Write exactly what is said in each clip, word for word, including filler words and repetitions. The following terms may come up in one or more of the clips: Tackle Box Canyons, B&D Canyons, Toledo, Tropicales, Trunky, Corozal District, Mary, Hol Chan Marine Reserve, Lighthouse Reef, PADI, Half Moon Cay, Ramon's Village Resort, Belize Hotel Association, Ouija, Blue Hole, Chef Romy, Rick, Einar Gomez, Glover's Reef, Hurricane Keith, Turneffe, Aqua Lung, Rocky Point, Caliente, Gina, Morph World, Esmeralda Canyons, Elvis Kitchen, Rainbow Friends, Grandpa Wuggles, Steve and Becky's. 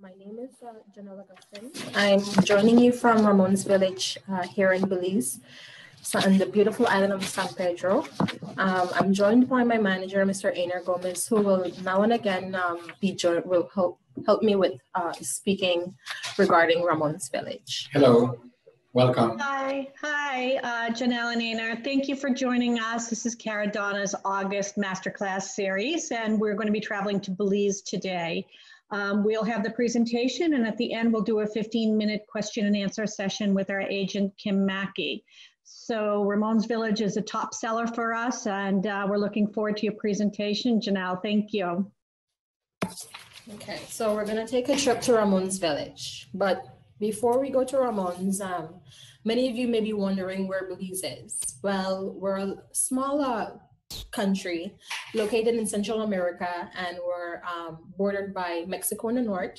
My name is uh, Janelle Agustin. I'm joining you from Ramon's Village uh, here in Belize, so on the beautiful island of San Pedro. Um, I'm joined by my manager, Mister Einar Gomez, who will now and again um, be joined, will help, help me with uh, speaking regarding Ramon's Village. Hello, welcome. Hi, hi, uh, Janelle and Einar. Thank you for joining us. This is Cara Donna's August Masterclass series, and we're going to be traveling to Belize today. Um, we'll have the presentation, and at the end, we'll do a fifteen minute question and answer session with our agent, Kim Mackey. So Ramon's Village is a top seller for us, and uh, we're looking forward to your presentation. Janelle, thank you. Okay, so we're going to take a trip to Ramon's Village. But before we go to Ramon's, um, many of you may be wondering where Belize is. Well, we're a small uh, country located in Central America, and we're um, bordered by Mexico in the north.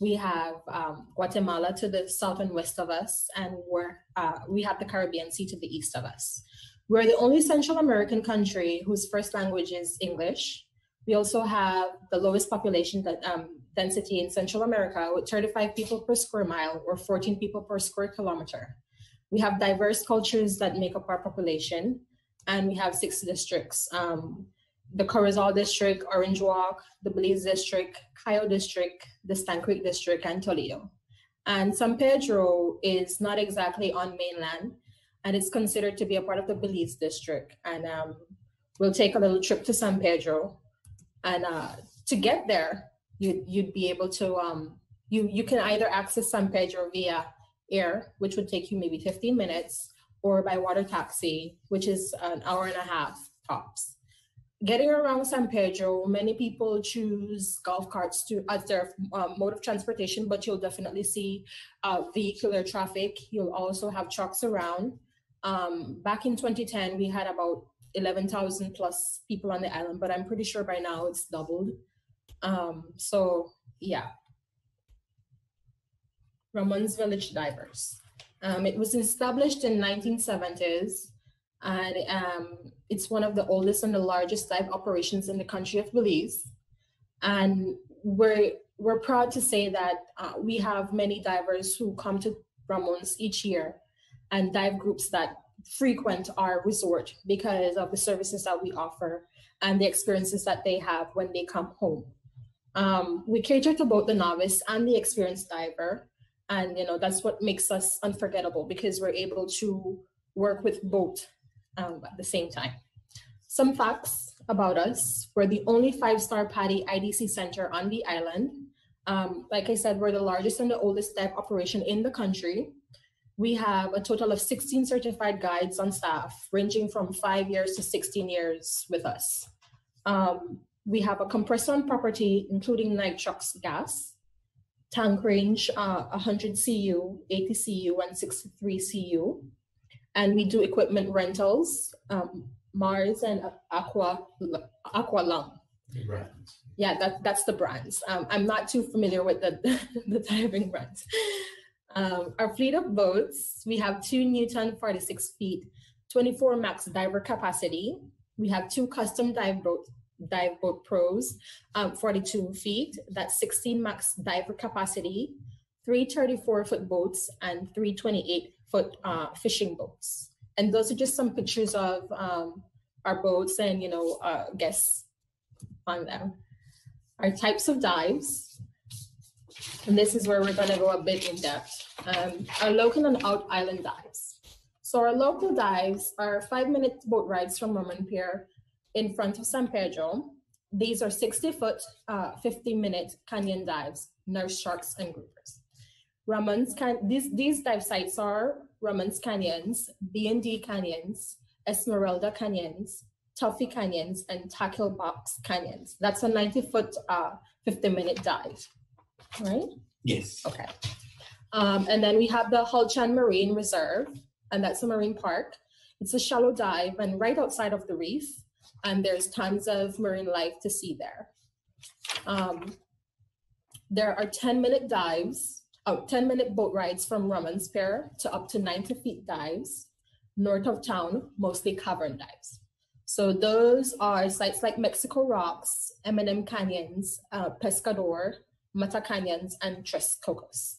We have um, Guatemala to the south and west of us, and we're, uh, we have the Caribbean Sea to the east of us. We're the only Central American country whose first language is English. We also have the lowest population that, um, density in Central America, with thirty-five people per square mile or fourteen people per square kilometer. We have diverse cultures that make up our population, and we have six districts, um, the Corozal District, Orange Walk, the Belize District, Cayo District, the Stan Creek District, and Toledo. And San Pedro is not exactly on mainland, and it's considered to be a part of the Belize District. And um, we'll take a little trip to San Pedro. And uh, to get there, you'd, you'd be able to, um, you, you can either access San Pedro via air, which would take you maybe fifteen minutes, or by water taxi, which is an hour and a half tops. Getting around San Pedro, many people choose golf carts to, as their um, mode of transportation, but you'll definitely see uh, vehicular traffic. You'll also have trucks around. Um, back in twenty ten, we had about eleven thousand plus people on the island, but I'm pretty sure by now it's doubled. Um, so yeah, Ramon's Village Divers. Um, it was established in nineteen seventies, and um, it's one of the oldest and the largest dive operations in the country of Belize. And we're, we're proud to say that uh, we have many divers who come to Ramon's each year, and dive groups that frequent our resort because of the services that we offer and the experiences that they have when they come home. Um, we cater to both the novice and the experienced diver. And, you know, that's what makes us unforgettable, because we're able to work with both um, at the same time. Some facts about us. We're the only five-star PADI I D C center on the island. Um, like I said, we're the largest and the oldest dive operation in the country. We have a total of sixteen certified guides on staff, ranging from five years to sixteen years with us. Um, we have a compressor on property, including nitrox gas. Tank range uh, one hundred C U, eighty C U, and sixty-three C U. And we do equipment rentals, um, Mars and Aqua, Aqua Lung. Right. Yeah, that, that's the brands. Um, I'm not too familiar with the, the diving brands. Um, our fleet of boats, we have two Newton, forty-six feet, twenty-four max diver capacity. We have two custom dive boats, dive boat pros, um, forty-two feet, that's sixteen max diver capacity, three thirty-four foot boats, and three twenty-eight foot uh, fishing boats. And those are just some pictures of um, our boats and, you know, uh, guests on them. Our types of dives, and this is where we're going to go a bit in depth, um, our local and out island dives. So our local dives are five minute boat rides from Ramon Pier in front of San Pedro. These are sixty foot, uh, fifty minute canyon dives, nurse sharks and groupers. Ramon's can these, these dive sites are Ramon's Canyons, B and D Canyons, Esmeralda Canyons, Turneffe Canyons, and Tackle Box Canyons. That's a ninety foot, uh, fifty minute dive, right? Yes. Okay. Um, and then we have the Hol Chan Marine Reserve, and that's a marine park. It's a shallow dive and right outside of the reef. And there's tons of marine life to see there. Um, there are ten minute dives, oh, ten minute boat rides from Ramon's Pier to up to ninety feet dives, north of town, mostly cavern dives. So those are sites like Mexico Rocks, M and M Canyons, uh, Pescador, Mata Canyons, and Tres Cocos.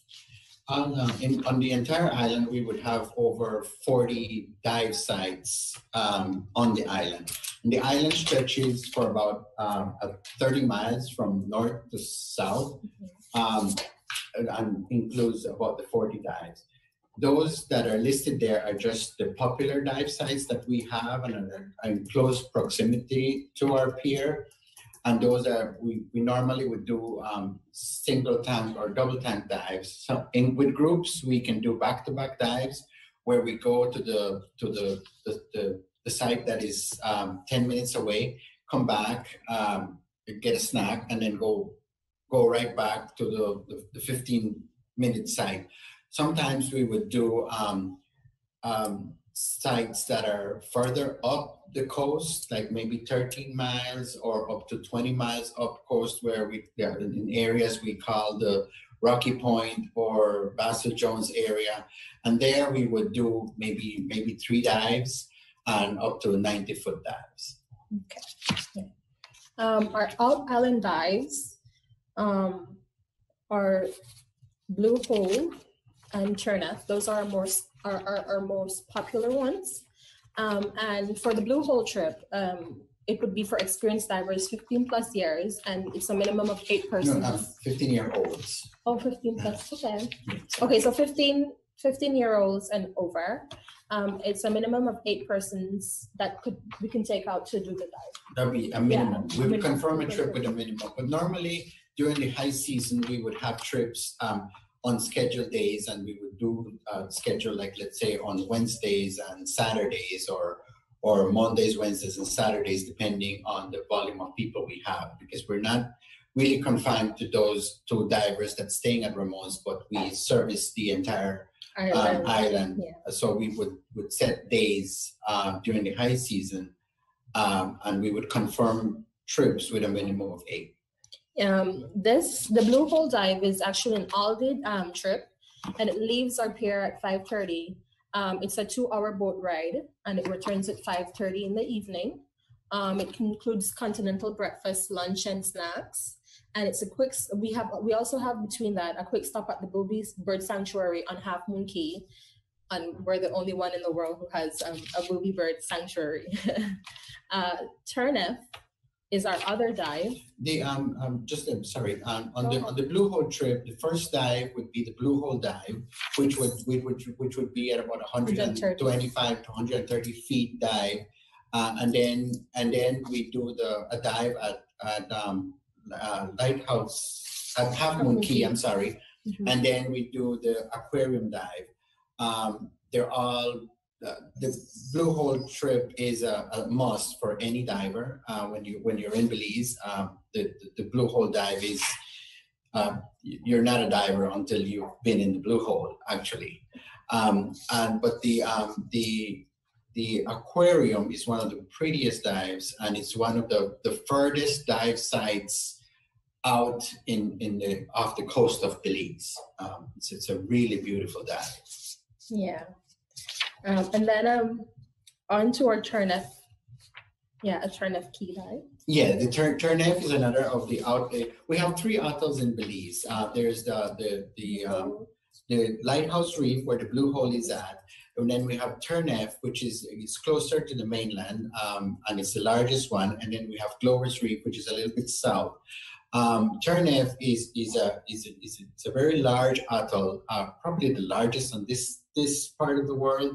On, uh, in, on the entire island, we would have over forty dive sites um, on the island. And the island stretches for about um, thirty miles from north to south, um, and, and includes about the forty dives. Those that are listed there are just the popular dive sites that we have and are in close proximity to our pier. And those are, we, we normally would do um, single tank or double tank dives. So in, with groups, we can do back-to-back dives where we go to the to the, the, the, the site that is um, ten minutes away, come back, um, get a snack, and then go go right back to the, the, the fifteen minute site. Sometimes we would do um, um, sites that are further up the coast, like maybe thirteen miles or up to twenty miles up coast, where we yeah, in areas we call the Rocky Point or Bassett Jones area. And there we would do maybe maybe three dives and up to ninety foot dives. Okay. Um, our out island dives um, are Blue Hole and Turneffe. Those are our most, our, our, our most popular ones. Um, and for the Blue Hole trip, um, it would be for experienced divers fifteen plus years, and it's a minimum of eight persons. No, fifteen year olds. Oh, fifteen plus, okay. Okay, so fifteen year olds and over. Um, it's a minimum of eight persons that could we can take out to do the dive. That'd be a minimum. Yeah, we would confirm a trip with a minimum, but normally during the high season, we would have trips um, on scheduled days, and we would do uh, schedule, like let's say on Wednesdays and Saturdays, or or Mondays, Wednesdays, and Saturdays, depending on the volume of people we have, because we're not really confined to those two divers that's staying at Ramon's, but we service the entire um, island. Yeah. So we would, would set days uh, during the high season, um, and we would confirm trips with a minimum of eight. Um, this, the Blue Hole dive is actually an all-day um, trip, and it leaves our pier at five thirty. Um, it's a two hour boat ride, and it returns at five thirty in the evening. Um, it includes continental breakfast, lunch, and snacks. And it's a quick, we have, we also have between that a quick stop at the Boobies Bird Sanctuary on Half Moon Cay, and we're the only one in the world who has um, a booby bird sanctuary. uh, Turneffe is our other dive. The um, um just I'm sorry um, on the on the Blue Hole trip, the first dive would be the Blue Hole dive, which would which which would be at about one twenty-five to one thirty feet dive, uh, and then and then we do the a dive at at um, uh, Lighthouse at Half Moon Cay. I'm sorry, mm-hmm. And then we do the aquarium dive. Um, they're all. Uh, the Blue Hole trip is a, a must for any diver uh, when you when you're in Belize. Uh, the, the the Blue Hole dive is uh, you're not a diver until you've been in the Blue Hole, actually. Um, and but the um, the the aquarium is one of the prettiest dives, and it's one of the the furthest dive sites out in in the off the coast of Belize. Um, so it's a really beautiful dive. Yeah. Um, and then um, on to our Turneffe, yeah, a Turneffe key dive. Yeah, the Tur Turneffe is another of the out. We have three atolls in Belize. Uh, there's the the the um, the Lighthouse Reef where the Blue Hole is at, and then we have Turneffe, which is it's closer to the mainland, um, and it's the largest one. And then we have Glover's Reef, which is a little bit south. Um, Turneffe is is a is a, is a, it's a very large atoll, uh, probably the largest on this. this part of the world,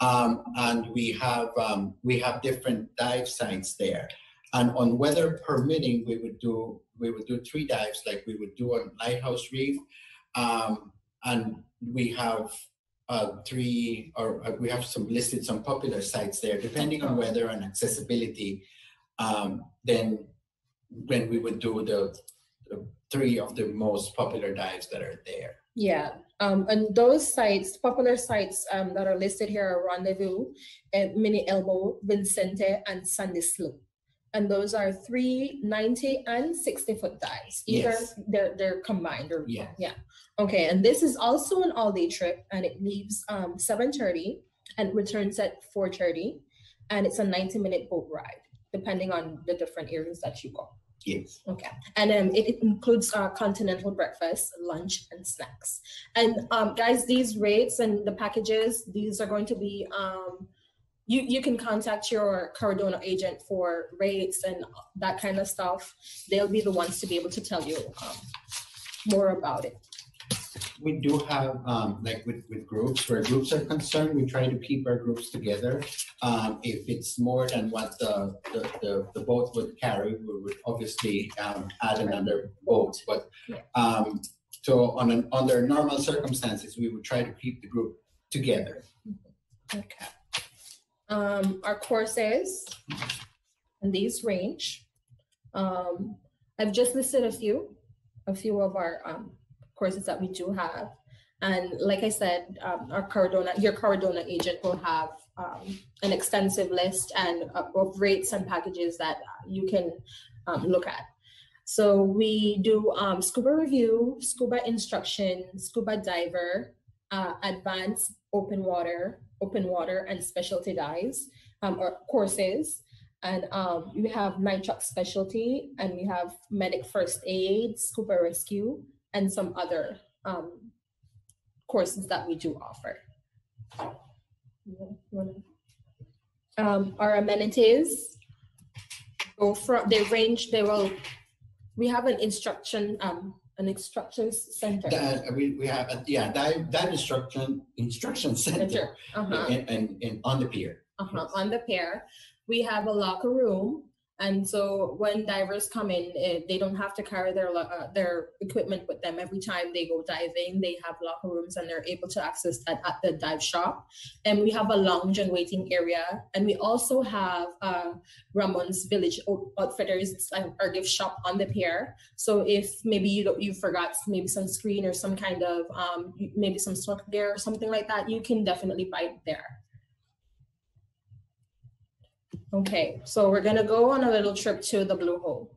um, and we have um, we have different dive sites there. And on weather permitting, we would do we would do three dives, like we would do on Lighthouse Reef, um, and we have uh, three or uh, we have some listed some popular sites there, depending on weather and accessibility. Um, then when we would do the, the three of the most popular dives that are there. Yeah. Um, and those sites, popular sites um, that are listed here are Rendezvous, uh, Mini Elbow, Vincente, and Sandy Slope. And those are three ninety and sixty foot dives. Either yes. they're, they're combined or yeah. yeah. Okay, and this is also an all-day trip, and it leaves um, seven thirty and returns at four thirty. And it's a ninety minute boat ride, depending on the different areas that you go. Yes. Okay. And um, it, it includes our continental breakfast, lunch, and snacks. And um, guys, these rates and the packages, these are going to be, um, you, you can contact your Cara Donna agent for rates and that kind of stuff. They'll be the ones to be able to tell you um, more about it. We do have, um, like with, with groups, where groups are concerned, we try to keep our groups together. Um, if it's more than what the, the, the, the boat would carry, we would obviously um, add another boat. But um, so on an, under normal circumstances, we would try to keep the group together. Okay. Um, our courses, and these range. Um, I've just listed a few, a few of our um, courses that we do have. And like I said, um, our Cara Donna, your Cara Donna agent will have um, an extensive list and uh, of rates and packages that you can um, look at. So we do um, scuba review, scuba instruction, scuba diver, uh, advanced open water, open water and specialty dives um, or courses. And um, we have nitrox specialty, and we have medic first aid, scuba rescue, and some other um, courses that we do offer. Um, our amenities go from, they range, they will, we have an instruction, um, an instruction center. That, we, we have, a, yeah, that, that instruction, instruction center, center. Uh-huh. and, and, and on the pier. Uh-huh. Yes. On the pier. We have a locker room. And so when divers come in, they don't have to carry their uh, their equipment with them every time they go diving. They have locker rooms, and they're able to access that at the dive shop. And we have a lounge and waiting area. And we also have uh, Ramon's Village Outfitters. It's like our gift shop on the pier. So if maybe you don't, you forgot maybe some screen or some kind of um, maybe some swim gear or something like that, you can definitely buy it there. Okay, so we're gonna go on a little trip to the Blue Hole.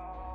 Oh,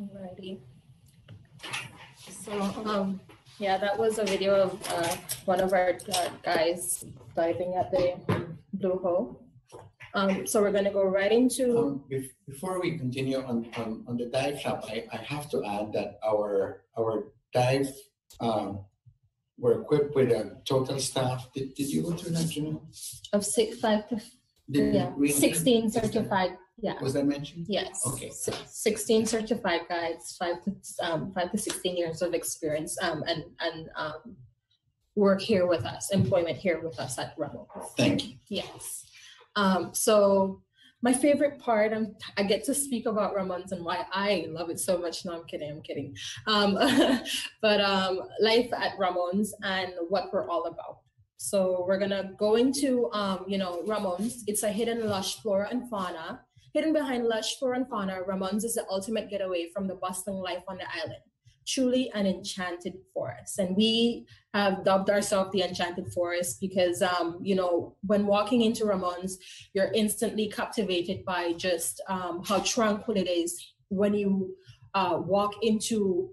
Alrighty. So um, yeah, that was a video of uh, one of our uh, guys diving at the Blue Hole. Um, so we're going to go right into. Um, before we continue on, on, on the dive shop, I, I have to add that our our dives um, were equipped with a total staff. Did, did you go through that, Gina? Of six, five to did yeah, sixteen certified. Yeah. Was that mentioned? Yes. Okay. S sixteen certified guides, five to um, five to sixteen years of experience, um, and and um, work here with us, employment here with us at Ramon. Thank you. Yes. Um, so my favorite part, I'm, I get to speak about Ramon's and why I love it so much. No, I'm kidding, I'm kidding. Um, but um, life at Ramon's and what we're all about. So we're gonna go into, um, you know, Ramon's. It's a hidden lush flora and fauna. Hidden behind lush flora and fauna, Ramon's is the ultimate getaway from the bustling life on the island. Truly an enchanted forest. And we have dubbed ourselves the Enchanted Forest because, um, you know, when walking into Ramon's, you're instantly captivated by just um, how tranquil it is when you uh, walk into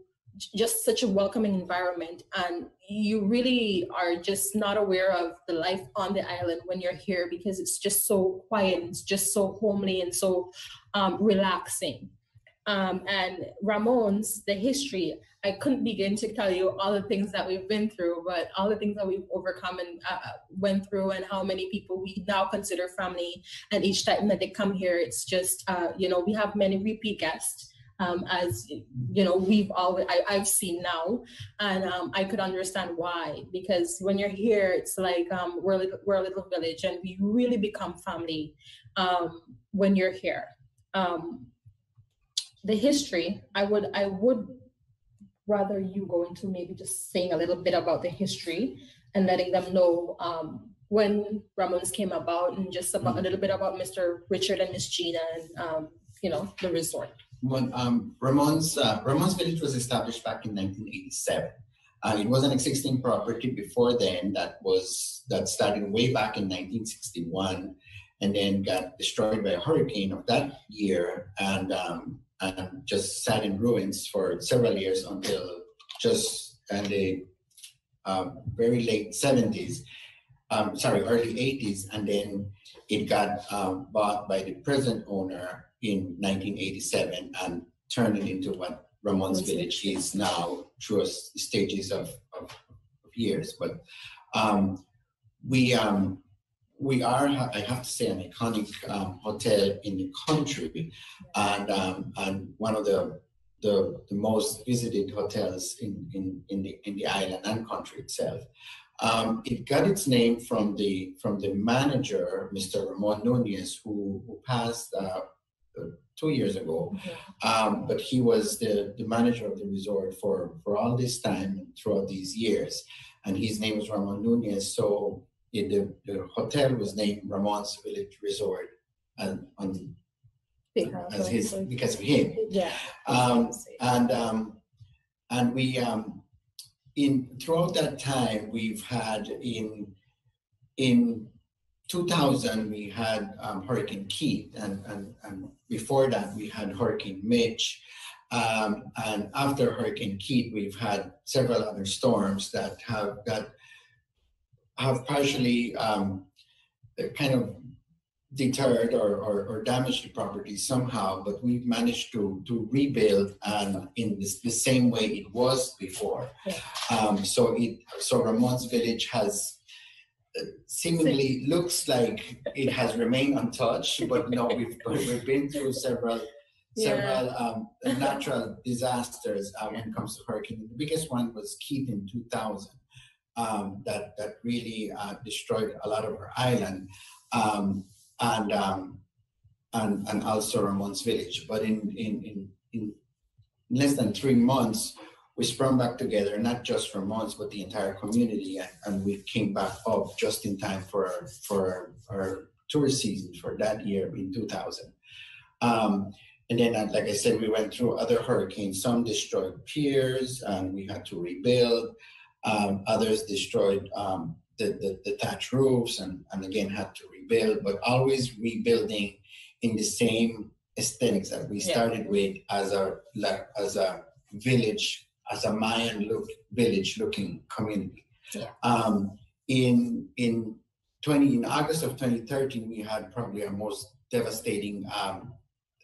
just such a welcoming environment. And you really are just not aware of the life on the island when you're here because it's just so quiet, and it's just so homely and so um, relaxing. Um, and Ramon's, the history, I couldn't begin to tell you all the things that we've been through, but all the things that we've overcome and uh, went through, and how many people we now consider family. And each time that they come here, it's just, uh, you know, we have many repeat guests, um, as, you know, we've always, I, I've seen now. And um, I could understand why, because when you're here, it's like um, we're, like, we're a little village, and we really become family um, when you're here. Um, The history, I would I would rather you go into maybe just saying a little bit about the history and letting them know um, when Ramon's came about, and just about mm-hmm. a little bit about Mister Richard and Miss Gina, and um, you know, the resort. When, um, Ramon's uh, Ramon's Village was established back in nineteen eighty-seven, and it was an existing property before then that was that started way back in nineteen sixty-one, and then got destroyed by a hurricane of that year, and. Um, and just sat in ruins for several years until just in the uh, very late seventies, um, sorry, early eighties, and then it got um, bought by the present owner in nineteen eighty-seven and turned it into what Ramon's Village is now through stages of, of, of years. But um, we, um, we are, I have to say, an iconic um, hotel in the country, and um, and one of the, the the most visited hotels in in in the in the island and country itself. Um, it got its name from the from the manager, Mister Ramon Nunez, who who passed uh, two years ago. Um, but he was the the manager of the resort for for all this time and throughout these years, and his name was Ramon Nunez. So. It, the, the hotel was named Ramon's Village Resort, and on yeah, as his because of him. Yeah. Um, and um, and we um, in throughout that time we've had in in two thousand we had um, Hurricane Keith, and, and and before that we had Hurricane Mitch, um, and after Hurricane Keith we've had several other storms that have that. have partially um, kind of deterred or, or, or damaged the property somehow, but we've managed to, to rebuild and in this, the same way it was before. Yeah. Um, so it so Ramon's Village has uh, seemingly looks like it has remained untouched, but no, we've we've been through several several um, natural disasters uh, when it comes to hurricane. The biggest one was Keith in two thousand. Um, that that really uh, destroyed a lot of our island, um, and um, and and also Ramon's Village. But in in in in less than three months, we sprung back together. Not just Ramon's, but the entire community, and, and we came back up just in time for for our tourist season for that year in two thousand. Um, And then, like I said, we went through other hurricanes. Some destroyed piers, and we had to rebuild. Um, others destroyed um, the, the, the thatch roofs, and, and again had to rebuild, but always rebuilding in the same aesthetics that we yeah. started with as a like as a village, as a Mayan look village looking community. Yeah. Um, in in twenty in August of twenty thirteen, we had probably our most devastating um,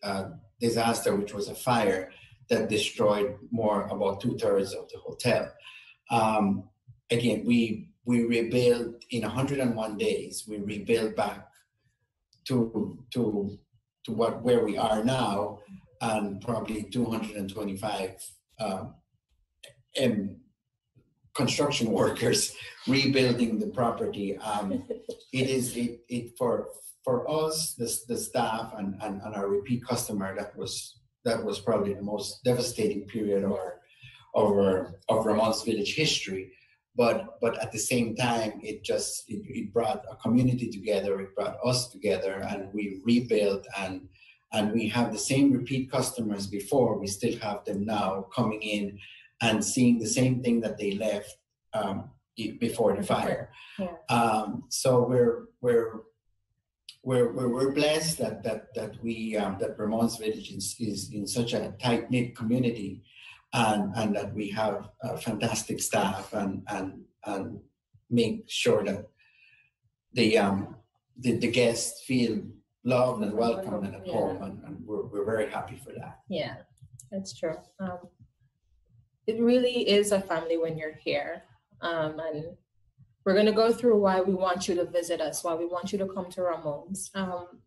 uh, disaster, which was a fire that destroyed more about two thirds of the hotel. Um, again, we we rebuilt in one hundred and one days. We rebuilt back to to. to what where we are now, and probably two hundred twenty-five um, and construction workers rebuilding the property. Um, it is it, it for for us, the, the staff and, and, and our repeat customer. That was that was probably the most devastating period of our, of, our, of Ramon's Village history. But but at the same time, it just it, it brought a community together. It brought us together, and we rebuilt, and and we have the same repeat customers before. We still have them now coming in and seeing the same thing that they left um, before the fire. Yeah. Um, so we're we're we're we're blessed that that that we um, that Ramon's Village is, is in such a tight knit community. And, and that we have uh, fantastic staff and, and, and make sure that the, um, the, the guests feel loved and welcome and at yeah. home, and, and we're, we're very happy for that. Yeah, that's true. Um, it really is a family when you're here. Um, and we're going to go through why we want you to visit us, why we want you to come to Ramon's. Um,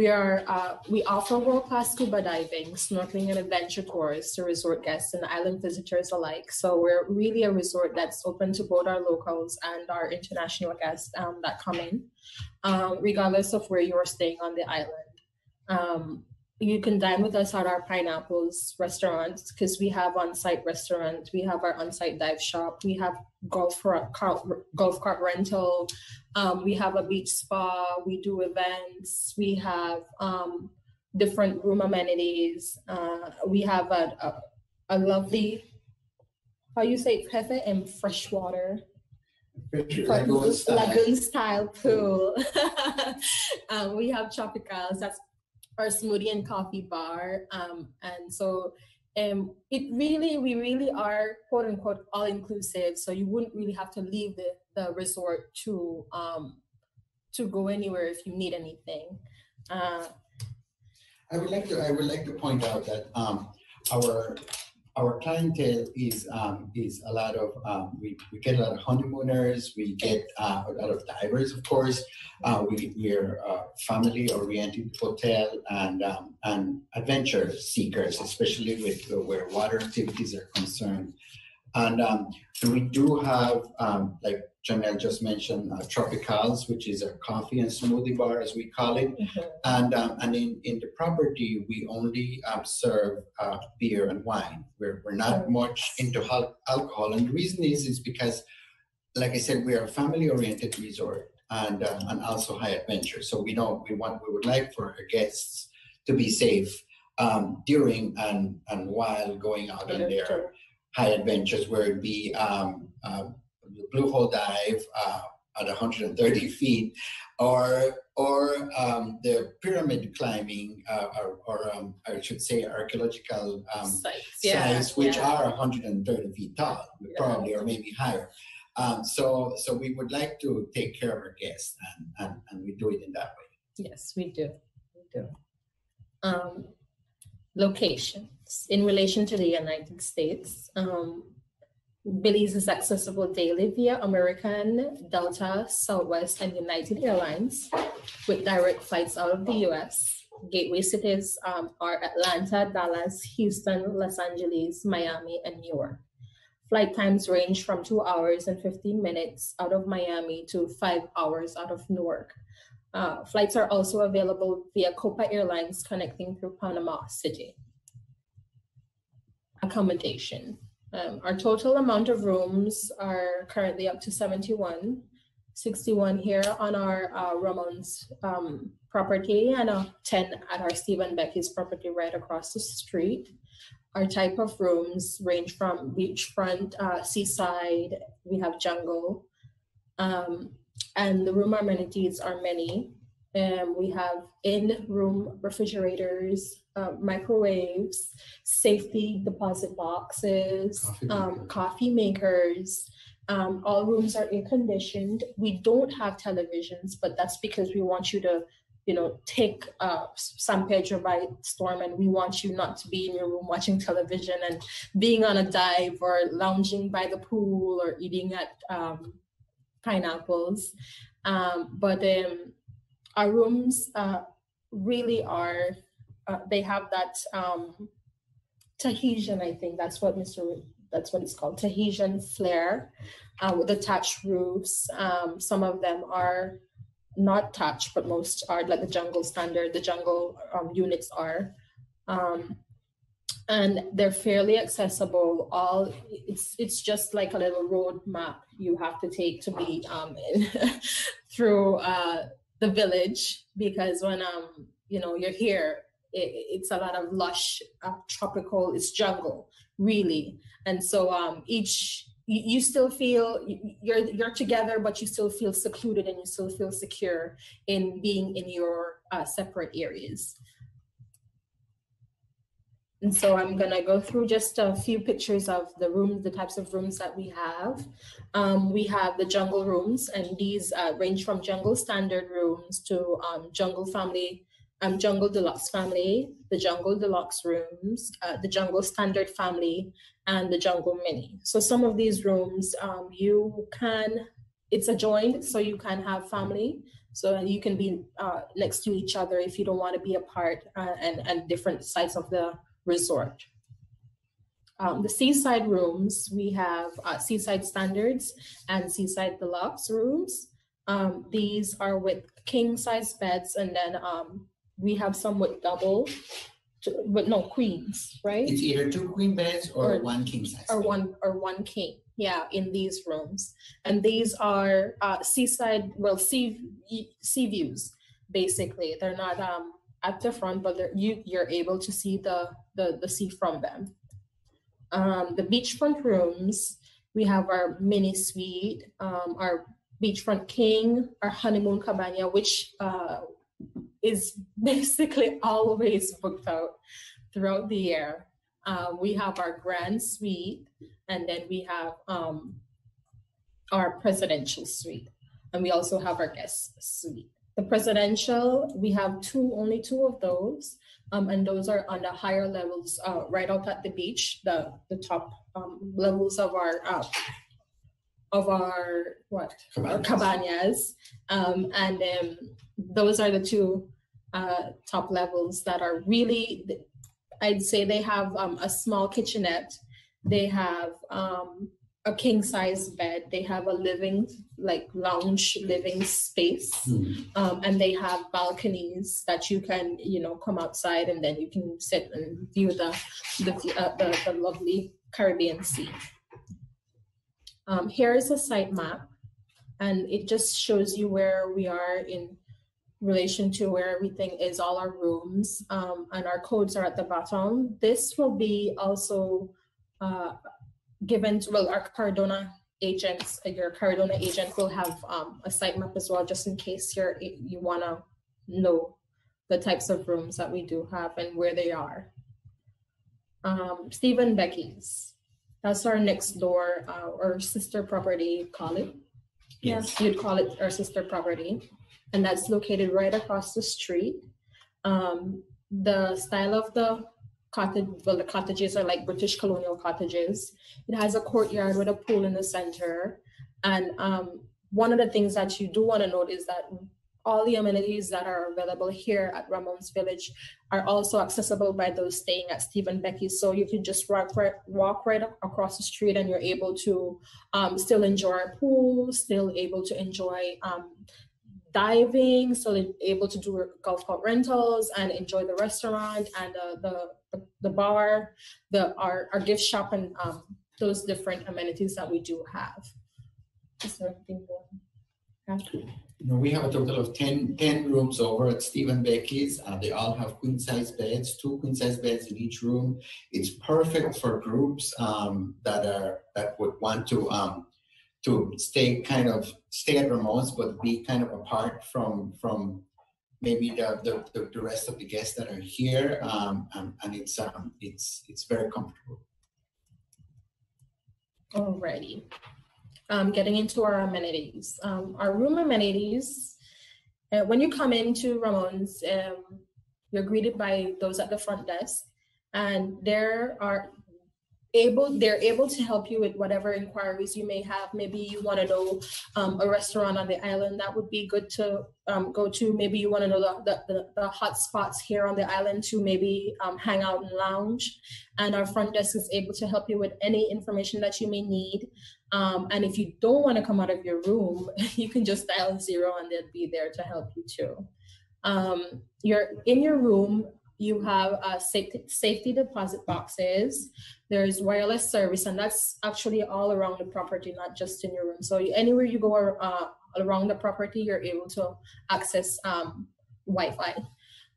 We are uh, we offer world-class scuba diving, snorkeling, and adventure tours to resort guests and island visitors alike. So we're really a resort that's open to both our locals and our international guests um, that come in, um, regardless of where you're staying on the island. Um, you can dine with us at our Pineapples restaurant, because we have on-site restaurant, we have our on-site dive shop, we have golf cart, golf cart rental, um, we have a beach spa, we do events, we have um, different room amenities, uh, we have a, a, a lovely, how you say, cafe and freshwater. Lagoon style. style pool. um, we have Tropicales, that's our smoothie and coffee bar, um, and so um, it really, we really are quote unquote all inclusive. So you wouldn't really have to leave the, the resort to um, to go anywhere if you need anything. Uh, I would like to I would like to point out that um, our our clientele is um, is a lot of um, we we get a lot of honeymooners, we get uh, a lot of divers, of course. Uh, we we're a family-oriented hotel, and um, and adventure seekers, especially with uh, where water activities are concerned. And um, we do have, um, like Janelle just mentioned, uh, Tropicales, which is a coffee and smoothie bar, as we call it. Mm-hmm. And um, and in, in the property, we only um, serve uh, beer and wine. We're, we're not much into alcohol. And the reason is, is because, like I said, we are a family-oriented resort, and uh, and also high adventure. So we know we want we would like for our guests to be safe um, during and, and while going out on their high adventures, where it be um, uh, the Blue Hole dive uh, at one hundred thirty feet, or or um, the pyramid climbing, uh, or, or um, I should say archaeological um, sites, yeah. sites which yeah. are one hundred thirty feet tall, yeah. probably, or maybe higher. Um, so so we would like to take care of our guests, and, and, and we do it in that way. Yes, we do. We do. Um, locations in relation to the United States. Um, Belize is accessible daily via American, Delta, Southwest, and United Airlines, with direct flights out of the U S. Gateway cities um, are Atlanta, Dallas, Houston, Los Angeles, Miami, and New York. Flight times range from two hours and fifteen minutes out of Miami to five hours out of Newark. Uh, flights are also available via Copa Airlines, connecting through Panama City. Accommodation. Um, our total amount of rooms are currently up to seventy-one, sixty-one here on our uh, Ramon's um, property, and uh, ten at our Steve and Becky's property right across the street. Our type of rooms range from beachfront, uh, seaside, we have jungle, um, and the room amenities are many. and we have in-room refrigerators, uh, microwaves, safety deposit boxes, coffee, um, maker. coffee makers. Um, all rooms are air conditioned. We don't have televisions, but that's because we want you to, you know, take uh, San Pedro by storm, and we want you not to be in your room watching television and being on a dive or lounging by the pool or eating at um, Pineapples. Um, but um, our rooms uh, really are, uh, they have that um, Tahitian, I think that's what Mister That's what it's called, Tahitian flair, uh, with attached roofs. Um, some of them are not touched, but most are like the jungle standard, the jungle um, units are. Um, and they're fairly accessible. All it's it's just like a little road map you have to take to be um, in, through uh, the village, because when um you know you're here, it, it's a lot of lush, uh, tropical, it's jungle really. And so um, each, you, you still feel you're, you're together, but you still feel secluded and you still feel secure in being in your uh, separate areas. And so I'm gonna go through just a few pictures of the rooms, the types of rooms that we have. Um, we have the jungle rooms, and these uh, range from jungle standard rooms to um, jungle family Um, jungle deluxe family, the jungle deluxe rooms, uh, the jungle standard family, and the jungle mini. So some of these rooms, um, you can, it's adjoined, so you can have family. So you can be uh, next to each other if you don't want to be apart, uh, and, and different sides of the resort. Um, the seaside rooms, we have uh, seaside standards and seaside deluxe rooms. Um, these are with king size beds, and then um, we have some with double, to, but no queens, right? It's either two queen beds or, or one king size. Or bed. one or one king, yeah, in these rooms. And these are uh, seaside, well, sea sea views, basically. They're not um, at the front, but you you're able to see the the the sea from them. Um, the beachfront rooms, we have our mini suite, um, our beachfront king, our honeymoon cabana, which uh, is basically always booked out throughout the year. Uh, we have our grand suite, and then we have um, our presidential suite, and we also have our guest suite. The presidential, we have two, only two of those, um, and those are on the higher levels, uh, right out at the beach, the the top um, levels of our uh, of our what cabanas, our cabanas. Um, and um, those are the two uh, top levels that are really, I'd say they have um, a small kitchenette, they have um, a king size bed, they have a living, like lounge living space, mm. um, and they have balconies that you can, you know, come outside and then you can sit and view the the, uh, the, the lovely Caribbean Sea. Um, here is a site map, and it just shows you where we are in relation to where everything is, all our rooms, um, and our codes are at the bottom. This will be also uh, given to, well, our Cara Donna agents, your Cara Donna agent will have um, a site map as well, just in case you're, you want to know the types of rooms that we do have and where they are. Um, Steve and Becky's, that's our next door, uh, or sister property, call it. Yes, you'd call it our sister property. And that's located right across the street. Um, the style of the cottage, well, the cottages are like British colonial cottages. It has a courtyard with a pool in the center. And um, one of the things that you do want to note is that all the amenities that are available here at Ramon's Village are also accessible by those staying at Steve and Becky's. So you can just walk right, walk right across the street, and you're able to um, still enjoy a pool, still able to enjoy um, diving, so able to do golf cart rentals and enjoy the restaurant and uh, the, the the bar, the our, our gift shop, and um, those different amenities that we do have. Is there anything more? Okay. You know, we have a total of ten, ten rooms over at Steve and Becky's. Uh, they all have queen size beds, two queen size beds in each room. It's perfect for groups um, that are that would want to. Um, to stay kind of, stay at Ramon's, but be kind of apart from, from maybe the, the, the, the rest of the guests that are here, um, um, and it's, um, it's, it's very comfortable. Alrighty, um, getting into our amenities. Um, our room amenities, uh, when you come into Ramon's, um, you're greeted by those at the front desk, and there are Able, they're able to help you with whatever inquiries you may have. Maybe you want to know um, a restaurant on the island that would be good to um, go to. Maybe you want to know the, the, the hot spots here on the island to maybe um, hang out and lounge. And our front desk is able to help you with any information that you may need. Um, and if you don't want to come out of your room, you can just dial zero and they'll be there to help you too. Um, you're in your room. You have uh, safety, safety deposit boxes. There is wireless service, and that's actually all around the property, not just in your room. So anywhere you go uh, around the property, you're able to access um, Wi-Fi.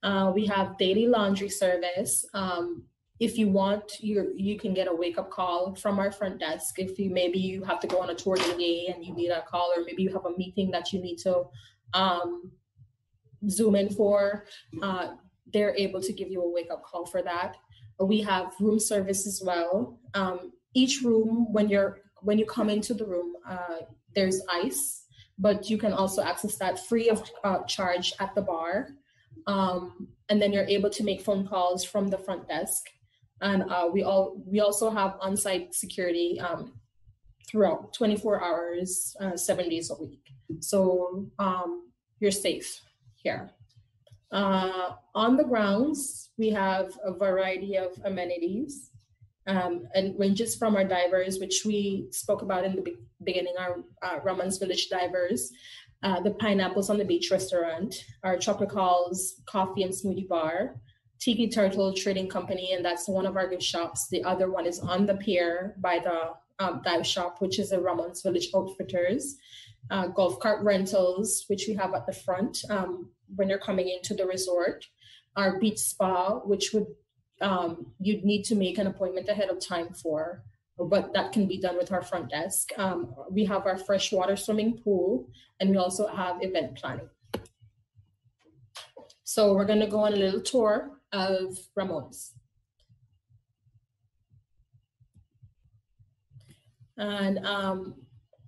Uh, we have daily laundry service. Um, if you want, you you can get a wake-up call from our front desk. If you maybe you have to go on a tour today and you need a call, or maybe you have a meeting that you need to um, Zoom in for. Uh, They're able to give you a wake-up call for that. We have room service as well. Um, each room, when you're when you come into the room, uh, there's ice, but you can also access that free of uh, charge at the bar. Um, and then you're able to make phone calls from the front desk. And uh, we all we also have on-site security um, throughout twenty-four hours, uh, seven days a week. So um, you're safe here. Uh, on the grounds, we have a variety of amenities um, and ranges from our divers, which we spoke about in the be beginning, our uh, Ramon's Village divers, uh, the Pineapples on the Beach restaurant, our Tropicales coffee and smoothie bar, Tiki Turtle Trading Company, and that's one of our gift shops. The other one is on the pier by the um, dive shop, which is the Ramon's Village Outfitters. Uh, golf cart rentals, which we have at the front um, when you're coming into the resort. Our beach spa, which would um, you'd need to make an appointment ahead of time for, but that can be done with our front desk. Um, we have our freshwater swimming pool, and we also have event planning. So we're going to go on a little tour of Ramon's. And um,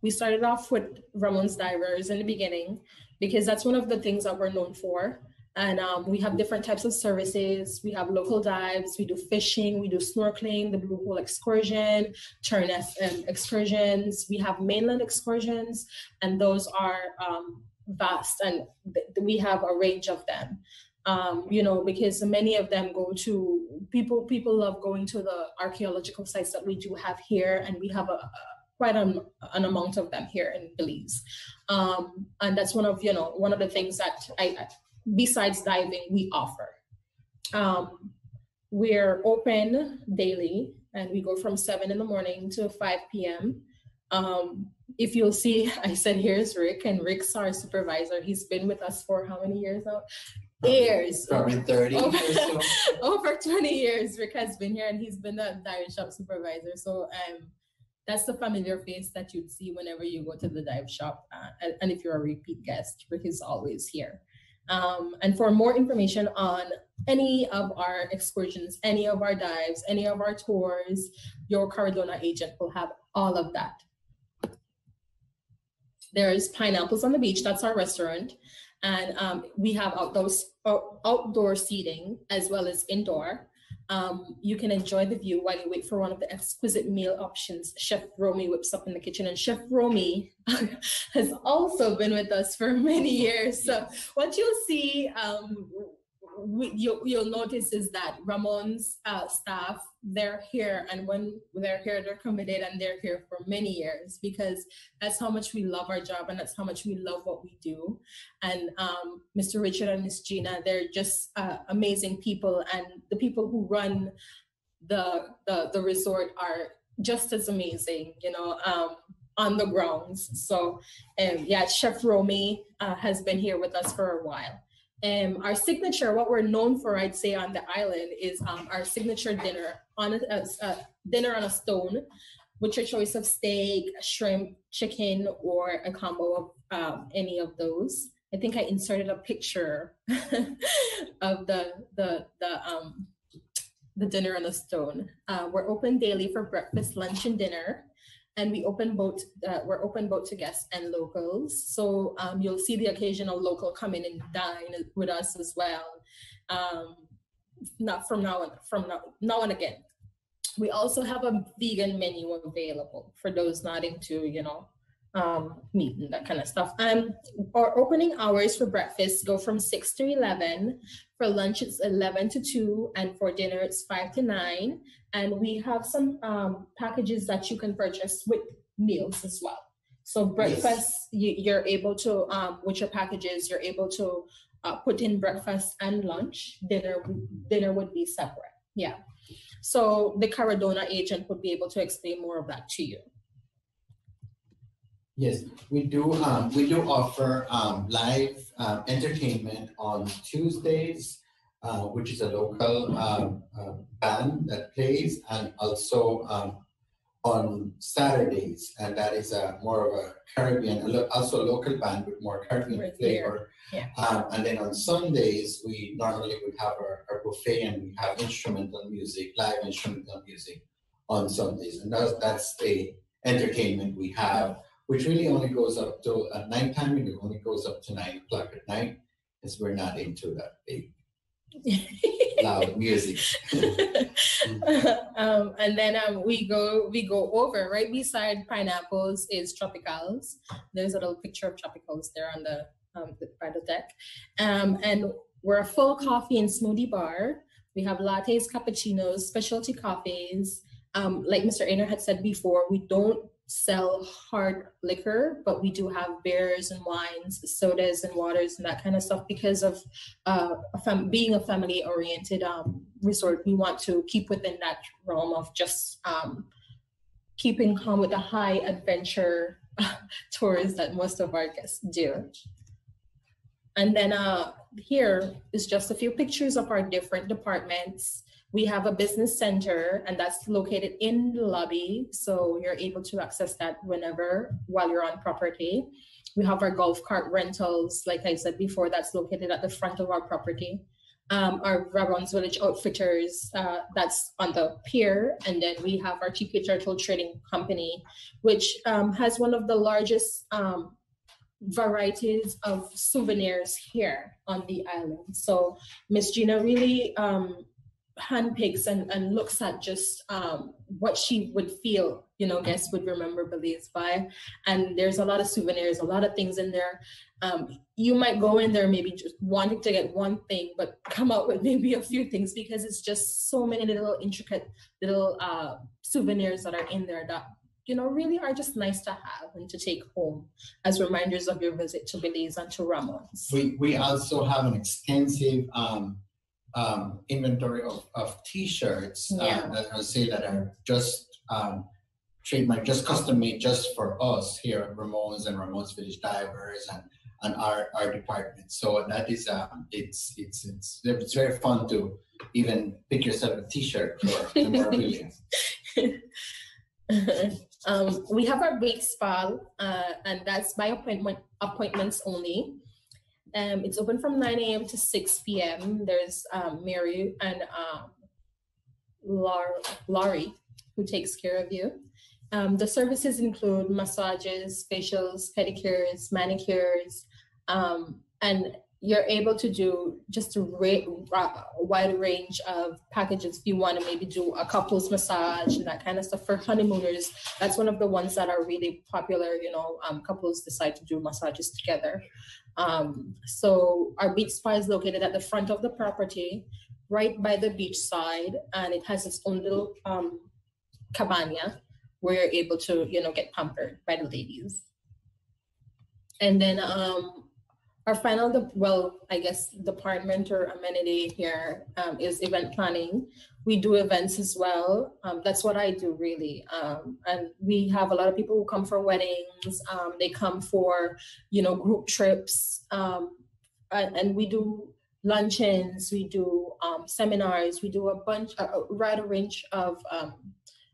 we started off with Ramon's divers in the beginning because that's one of the things that we're known for. And um, we have different types of services. We have local dives, we do fishing, we do snorkeling, the Blue Hole excursion, Turneffe um, excursions. We have mainland excursions, and those are um, vast, and we have a range of them. Um, you know, because many of them go to, people, people love going to the archaeological sites that we do have here, and we have a, a quite an, an amount of them here in Belize. Um, and that's one of, you know, one of the things that I, besides diving, we offer. Um, we're open daily, and we go from seven in the morning to five P M Um, if you'll see, I said, here's Rick, and Rick's our supervisor. He's been with us for how many years now? Years, probably thirty, over, or so. Over twenty years, Rick has been here, and he's been the dive shop supervisor. So um, that's the familiar face that you'd see whenever you go to the dive shop. Uh, and, and if you're a repeat guest, Rick is always here. Um, and for more information on any of our excursions, any of our dives, any of our tours, your Cara Donna agent will have all of that. There's Pineapples on the Beach, that's our restaurant. And um, we have outdoor, outdoor seating as well as indoor. Um, you can enjoy the view while you wait for one of the exquisite meal options Chef Romy whips up in the kitchen. And Chef Romy has also been with us for many years. So what you'll see, um, we, you, you'll notice is that Ramon's uh, staff, they're here. And when they're here, they're committed, and they're here for many years because that's how much we love our job, and that's how much we love what we do. And um, Mister Richard and Miss Gina, they're just uh, amazing people. And the people who run the, the, the resort are just as amazing, you know, um, on the grounds. So um, yeah, Chef Romy uh, has been here with us for a while. Um, our signature, what we're known for, I'd say, on the island is um, our signature dinner on a, a, a dinner on a stone, with your choice of steak, shrimp, chicken, or a combo of um, any of those. I think I inserted a picture of the the the um the dinner on the stone. Uh, we're open daily for breakfast, lunch, and dinner, and we open both. Uh, we're open both to guests and locals. So um, you'll see the occasional local come in and dine with us as well. Um, not from now on, from now now and again. We also have a vegan menu available for those not into, you know, um, meat and that kind of stuff. Um, our opening hours for breakfast go from six to eleven. For lunch, it's eleven to two. And for dinner, it's five to nine. And we have some um, packages that you can purchase with meals as well. So breakfast, yes. you, you're able to, um, with your packages, you're able to uh, put in breakfast and lunch. Dinner, dinner would be separate. Yeah. So the Cara Donna agent would be able to explain more of that to you. Yes, we do. Um, we do offer um, live uh, entertainment on Tuesdays, uh, which is a local um, uh, band that plays, and also um, on Saturdays, and that is a more of a Caribbean, also a local band with more Caribbean right flavor. Yeah. Um, and then on Sundays, we normally would have our, our buffet, and we have instrumental music, live instrumental music on Sundays, and that's that's the entertainment we have. Which really only goes up to at night time, and it only goes up to nine o'clock at night, as we're not into that big loud music. um, and then um, we go we go over right beside Pineapples is Tropicales. There's a little picture of Tropicales there on the um, by the deck, um, and we're a full coffee and smoothie bar. We have lattes, cappuccinos, specialty coffees. Um, like Mister Einar had said before, we don't sell hard liquor, but we do have beers and wines, sodas and waters and that kind of stuff, because of uh, being a family oriented um, resort. We want to keep within that realm of just um, keeping calm with the high adventure tours that most of our guests do. And then uh, here is just a few pictures of our different departments. We have a business center, and that's located in the lobby, so you're able to access that whenever while you're on property. We have our golf cart rentals, like I said before, that's located at the front of our property. Um, our Ramon's Village Outfitters, uh, that's on the pier, and then we have our Tiki Turtle Trading Company, which um, has one of the largest um, varieties of souvenirs here on the island. So Miss Gina really um, handpicks and, and looks at just um, what she would feel, you know, guests would remember Belize by. And there's a lot of souvenirs, a lot of things in there. Um, you might go in there maybe just wanting to get one thing, but come out with maybe a few things, because it's just so many little intricate little uh, souvenirs that are in there that, you know, really are just nice to have and to take home as reminders of your visit to Belize and to Ramon's. We, we also have an extensive um, Um, inventory of, of t-shirts, yeah. um, that I would say that are just um, trademark, just custom made just for us here at Ramon's and Ramon's Village Divers and, and our, our department. So that is, um, it's, it's, it's, it's very fun to even pick yourself a t-shirt for the memorabilia. um, we have our big spa, uh, and that's by appointment, appointments only. Um, it's open from nine A M to six P M There's um, Mary and um, Lar Laurie, who takes care of you. Um, the services include massages, facials, pedicures, manicures, um, and you're able to do just a ra wide range of packages. If you want to maybe do a couples massage and that kind of stuff for honeymooners, that's one of the ones that are really popular. You know, um, couples decide to do massages together. Um, so our beach spa is located at the front of the property, right by the beach side, and it has its own little um, cabana where you're able to, you know, get pampered by the ladies. And then um, our final, well, I guess department or amenity here um, is event planning. We do events as well. Um, that's what I do really. Um, and we have a lot of people who come for weddings. Um, they come for, you know, group trips. Um, and, and we do luncheons, we do um, seminars, we do a bunch, a, a wide range of um,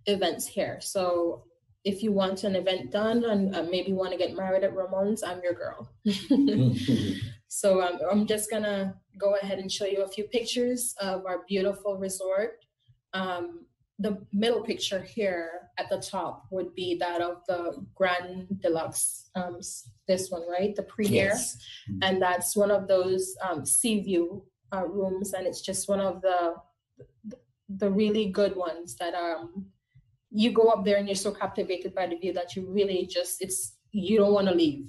events here. So if you want an event done and uh, maybe want to get married at Ramon's, I'm your girl. So um, I'm just going to go ahead and show you a few pictures of our beautiful resort. Um, the middle picture here at the top would be that of the Grand Deluxe, um, this one, right? The Premier. Yes. And that's one of those um, sea view uh, rooms. And it's just one of the, the really good ones that um, you go up there and you're so captivated by the view that you really just, it's, you don't want to leave.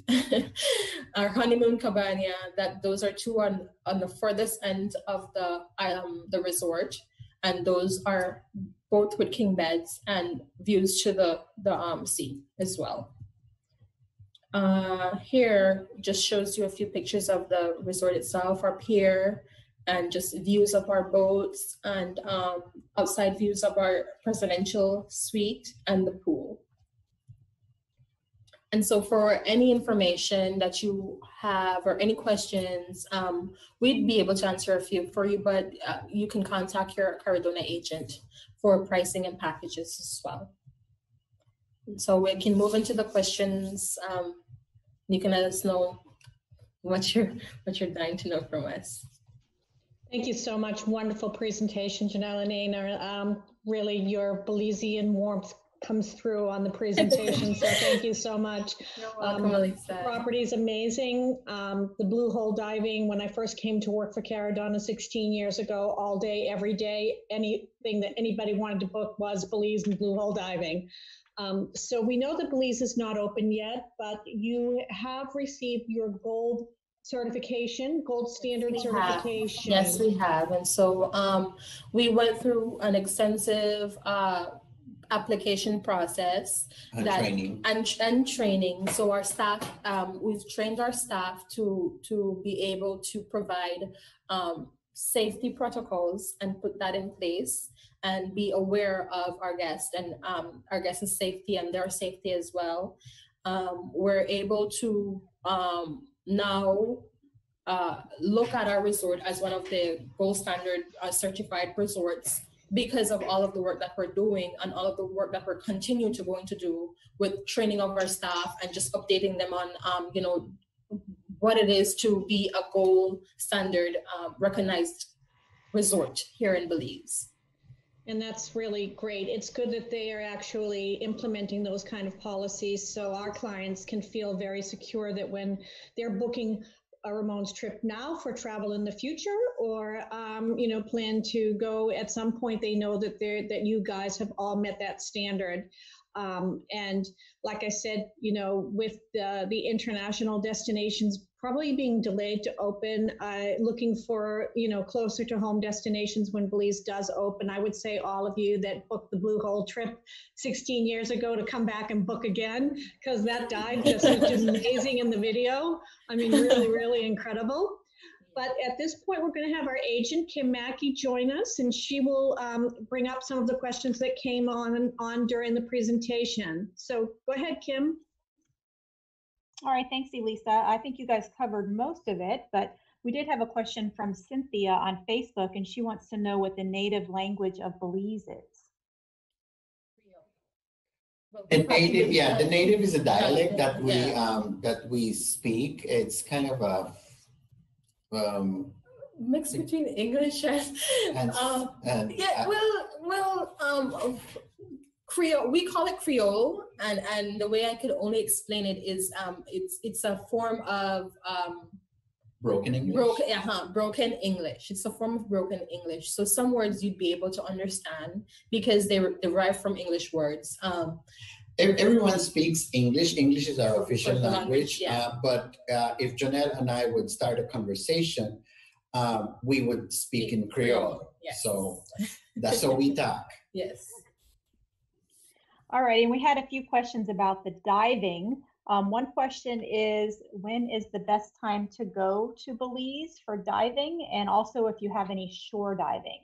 Our honeymoon cabana, that those are two on, on the furthest end of the um, the resort. And those are both with king beds and views to the, the um, sea as well. Uh, here just shows you a few pictures of the resort itself, our pier, and just views of our boats and um, outside views of our presidential suite and the pool. And so for any information that you have or any questions, um, we'd be able to answer a few for you, but uh, you can contact your Cara Donna agent for pricing and packages as well. And so we can move into the questions. Um, you can let us know what you're, what you're dying to know from us. Thank you so much. Wonderful presentation, Janelle and Einar. Um, really, your Belizean warmth comes through on the presentation, so thank you so much. You're welcome, um, the property is amazing. Um, the Blue Hole diving, when I first came to work for Cara Donna sixteen years ago, all day, every day, anything that anybody wanted to book was Belize and Blue Hole diving. Um, so we know that Belize is not open yet, but you have received your gold certification, gold standard yes, certification. Have. Yes, we have. And so um, we went through an extensive uh, application process and that training. And, and training. So our staff, um, we've trained our staff to to be able to provide um, safety protocols and put that in place and be aware of our guests and um, our guests' safety and their safety as well. Um, we're able to um, now uh, look at our resort as one of the gold standard uh, certified resorts, because of all of the work that we're doing and all of the work that we're continuing to going to do with training of our staff and just updating them on, um, you know, what it is to be a gold standard uh, recognized resort here in Belize. And that's really great. It's good that they are actually implementing those kind of policies so our clients can feel very secure that when they're booking a Ramon's trip now for travel in the future, or um, you know, plan to go at some point, they know that they're that you guys have all met that standard. Um, and like I said, you know, with the, the international destinations probably being delayed to open, uh, looking for, you know, closer to home destinations when Belize does open, I would say all of you that booked the Blue Hole trip sixteen years ago to come back and book again, because that dive just looked amazing in the video. I mean, really, really incredible. But at this point, we're going to have our agent, Kim Mackey, join us, and she will um, bring up some of the questions that came on, on during the presentation. So go ahead, Kim. All right, thanks, Elisa. I think you guys covered most of it, but we did have a question from Cynthia on Facebook, and she wants to know what the native language of Belize is. The native, yeah, the native is a dialect that we, um, that we speak. It's kind of a Um, mix between English and, and, um, and yeah, well, well, um, Creole. We call it Creole, and and the way I could only explain it is, um, it's it's a form of um, broken English. Broken, uh -huh, broken English. It's a form of broken English. So some words you'd be able to understand because they derive from English words. Um, Everyone speaks English. English is our official language. Yeah. Uh, but uh, if Janelle and I would start a conversation, uh, we would speak in Creole. Yes. So that's how we talk. Yes. All right. And we had a few questions about the diving. Um, one question is, when is the best time to go to Belize for diving? And also if you have any shore diving.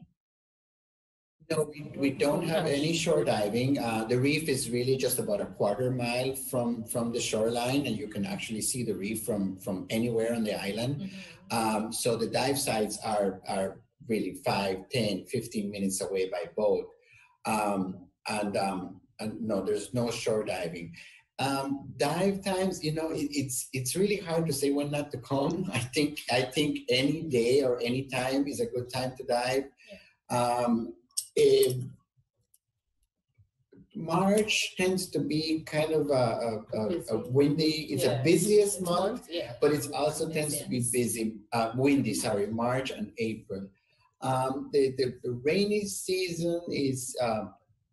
No, we, we don't have any shore diving. Uh, the reef is really just about a quarter mile from, from the shoreline, and you can actually see the reef from, from anywhere on the island. Mm-hmm. Um, so the dive sites are, are really five, ten, fifteen minutes away by boat. Um, and um, Uh, no, there's no shore diving. Um, dive times, you know, it, it's it's really hard to say when not to come. I think I think any day or any time is a good time to dive. Yeah. Um, if March tends to be kind of a, a, a, a windy. It's yeah. a busiest it's month, yeah. but it also it tends sense. to be busy, uh, windy. Sorry, March and April. Um, the, the the rainy season is. Uh,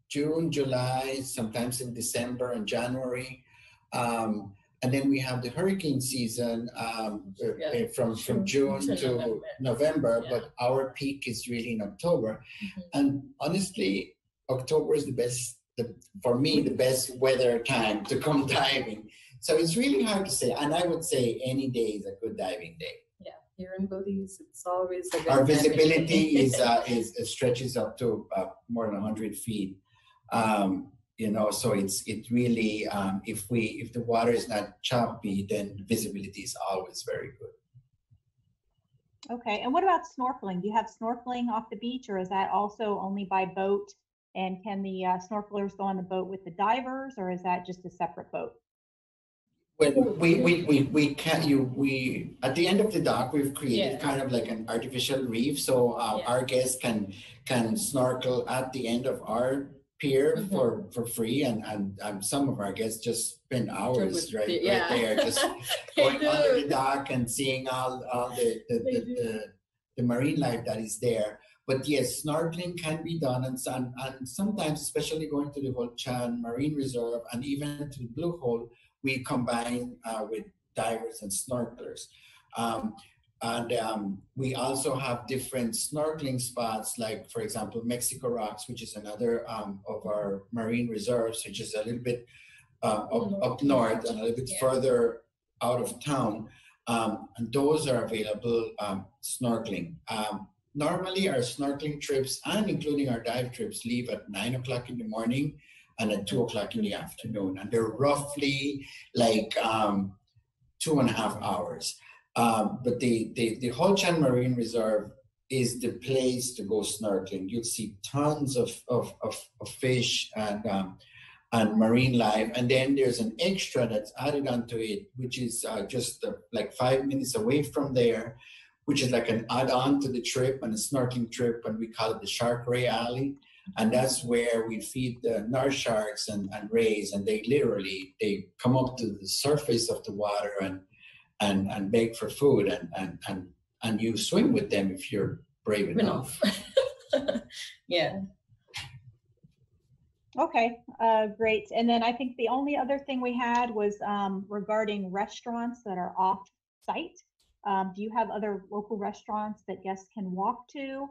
June, July, sometimes in December and January. Um, and then we have the hurricane season um, yeah. from, from June to, to November, November yeah. but our peak is really in October. Mm-hmm. And honestly, October is the best, the, for me, the best weather time to come diving. So it's really hard to say. And I would say any day is a good diving day. Here in Belize, it's always a good our visibility is, uh, is it stretches up to uh, more than one hundred feet. Um, you know, so it's it really um, if we if the water is not choppy, then visibility is always very good. Okay, and what about snorkeling? Do you have snorkeling off the beach, or is that also only by boat? And can the uh, snorkelers go on the boat with the divers, or is that just a separate boat? Well, we we we we can you we at the end of the dock we've created yeah. kind of like an artificial reef, so uh, yeah. our guests can can snorkel at the end of our pier mm-hmm. for for free, and, and and some of our guests just spend hours right, the, yeah. right there just going do. under the dock and seeing all all the the, the, the the marine life that is there. But yes, snorkeling can be done, and, and and sometimes, especially going to the Hol Chan Marine Reserve and even to Blue Hole, we combine uh, with divers and snorkelers. Um, and um, we also have different snorkeling spots, like, for example, Mexico Rocks, which is another um, of our marine reserves, which is a little bit uh, up, up north and a little bit yeah. further out of town. Um, and those are available um, snorkeling. Um, normally, our snorkeling trips, and including our dive trips, leave at nine o'clock in the morning and at two o'clock in the afternoon. And they're roughly like um, two and a half hours. Um, but the, the, the Hol Chan Marine Reserve is the place to go snorkeling. You'll see tons of, of, of, of fish and, um, and marine life. And then there's an extra that's added onto it, which is uh, just uh, like five minutes away from there, which is like an add-on to the trip and a snorkeling trip, and we call it the Shark Ray Alley. And that's where we feed the narwhal sharks and, and rays, and they literally, they come up to the surface of the water and and, and beg for food, and, and, and, and you swim with them if you're brave enough. yeah. Okay, uh, great. And then I think the only other thing we had was um, regarding restaurants that are off site. Um, do you have other local restaurants that guests can walk to?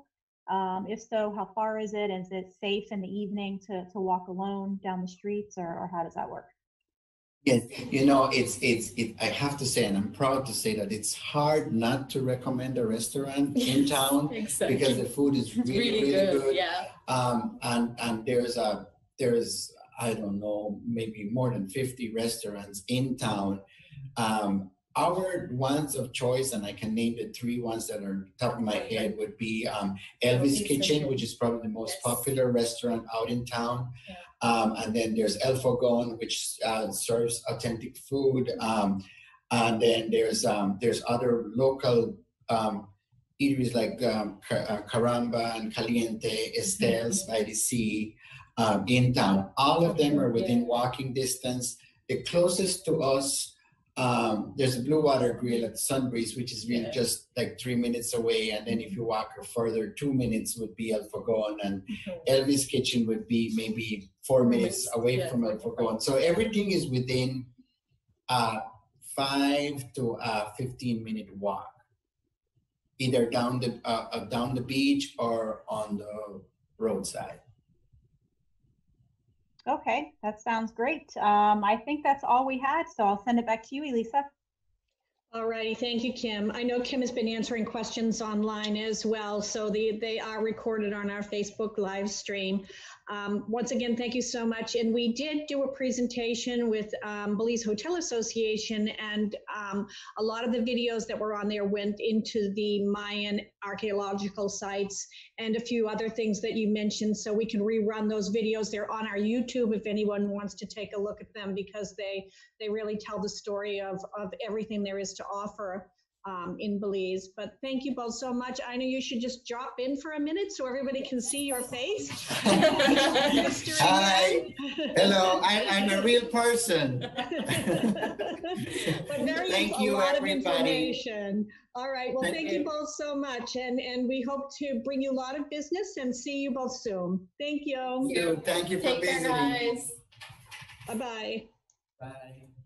Um, if so, how far is it? Is it safe in the evening to, to walk alone down the streets, or, or how does that work? Yes, you know, it's, it's, it, I have to say, and I'm proud to say that it's hard not to recommend a restaurant in town exactly. because the food is really, really, really good. good. Yeah. Um, and, and there's a, there's, I don't know, maybe more than fifty restaurants in town. Um, Our ones of choice, and I can name the three ones that are on top of my head, would be um, Elvis Kitchen, which is probably the most yes. popular restaurant out in town. Yeah. Um, and then there's El Fogon, which uh, serves authentic food. Um, and then there's um, there's other local um, eateries like um, Caramba and Caliente, Estel's by the Sea um, in town. All of them are within yeah. walking distance. The closest to us, Um, there's a Blue Water Grill at Sunbreeze, which is really yeah. just like three minutes away. And then if you walk further, two minutes would be El Fogon, and mm-hmm. Elvis Kitchen would be maybe four minutes away yeah. from El Fogon. So everything is within uh, five to uh, fifteen minute walk, either down the, uh, uh, down the beach or on the roadside. Okay, that sounds great. Um, I think that's all we had, so I'll send it back to you, Elisa. All righty, thank you, Kim. I know Kim has been answering questions online as well, so they, they are recorded on our Facebook live stream. Um, once again, thank you so much. And we did do a presentation with um, Belize Hotel Association, and um, a lot of the videos that were on there went into the Mayan archaeological sites and a few other things that you mentioned, so we can rerun those videos. They're on our YouTube if anyone wants to take a look at them, because they, they really tell the story of, of everything there is to offer Um, in Belize. But thank you both so much. I know you should just drop in for a minute so everybody can see your face. Hi. Hello. I, I'm a real person. But there thank you, a lot everybody. Of information. All right. Well, thank, thank you both so much. And, and we hope to bring you a lot of business and see you both soon. Thank you. Thank you, thank you for Take visiting. Bye-bye. Bye.